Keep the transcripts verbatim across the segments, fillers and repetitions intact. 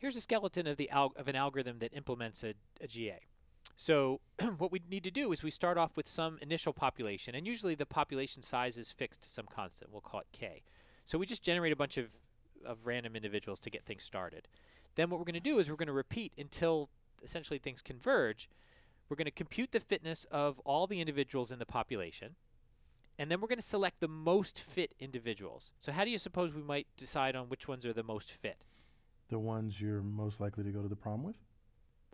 here's a skeleton of, the al of an algorithm that implements a, a G A. So what we need to do is we start off with some initial population, and usually the population size is fixed to some constant. We'll call it K. So we just generate a bunch of, of random individuals to get things started. Then what we're going to do is we're going to repeat until essentially things converge. We're going to compute the fitness of all the individuals in the population, and then we're going to select the most fit individuals. So how do you suppose we might decide on which ones are the most fit? The ones you're most likely to go to the prom with?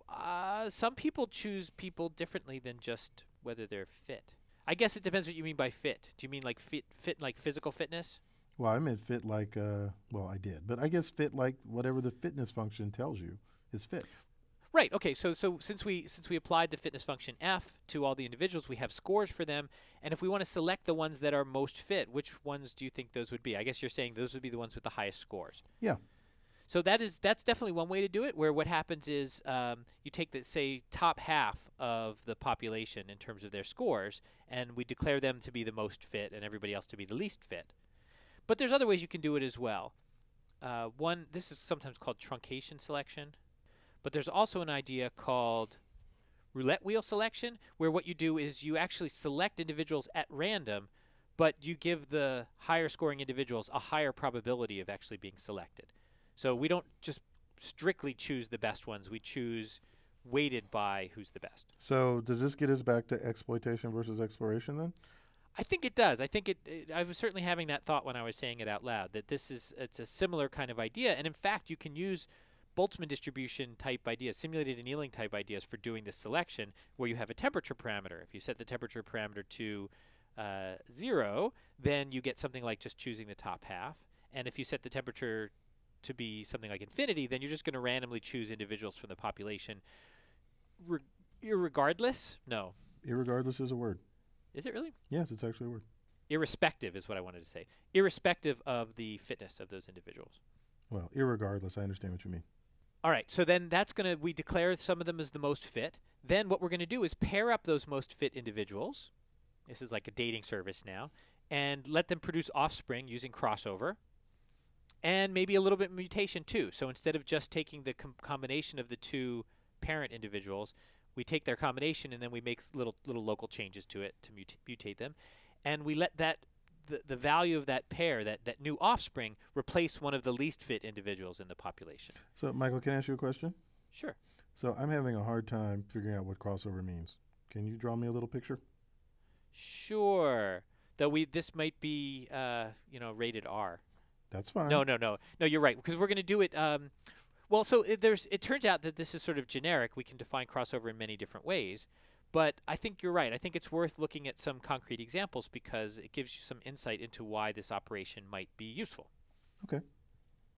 Uh, some people choose people differently than just whether they're fit. I guess it depends what you mean by fit. Do you mean like fit, fit like physical fitness? Well, I meant fit like, uh, well, I did. But I guess fit like whatever the fitness function tells you is fit. Right. Okay. So, so since we since we applied the fitness function F to all the individuals, we have scores for them. And if we want to select the ones that are most fit, which ones do you think those would be? I guess you're saying those would be the ones with the highest scores. Yeah. So that is that's definitely one way to do it, where what happens is um, you take the, say, top half of the population in terms of their scores, and we declare them to be the most fit and everybody else to be the least fit. But there's other ways you can do it as well. Uh, one, this is sometimes called truncation selection, but there's also an idea called roulette wheel selection, where what you do is you actually select individuals at random, but you give the higher scoring individuals a higher probability of actually being selected. So we don't just strictly choose the best ones. We choose weighted by who's the best. So does this get us back to exploitation versus exploration then? I think it does. I think it, it I was certainly having that thought when I was saying it out loud, that this is it's a similar kind of idea. And in fact, you can use Boltzmann distribution type ideas, simulated annealing type ideas for doing this selection, where you have a temperature parameter. If you set the temperature parameter to uh, zero, then you get something like just choosing the top half. And if you set the temperature to be something like infinity, then you're just going to randomly choose individuals from the population. Re irregardless? No. Irregardless is a word. Is it really? Yes, it's actually a word. Irrespective is what I wanted to say. Irrespective of the fitness of those individuals. Well, irregardless, I understand what you mean. All right, so then that's going to, we declare some of them as the most fit. Then what we're going to do is pair up those most fit individuals. This is like a dating service now. And let them produce offspring using crossover. And maybe a little bit of mutation too. So instead of just taking the com combination of the two parent individuals, we take their combination and then we make little little local changes to it to muta mutate them. And we let that the, the value of that pair, that, that new offspring, replace one of the least fit individuals in the population. So Michael, can I ask you a question? Sure. So I'm having a hard time figuring out what crossover means. Can you draw me a little picture? Sure. Though we this might be uh, you know, rated R. That's fine. No, no, no. No, you're right, because we're going to do it. Um, well, so it, there's, it turns out that this is sort of generic. We can define crossover in many different ways. But I think you're right. I think it's worth looking at some concrete examples because it gives you some insight into why this operation might be useful. Okay.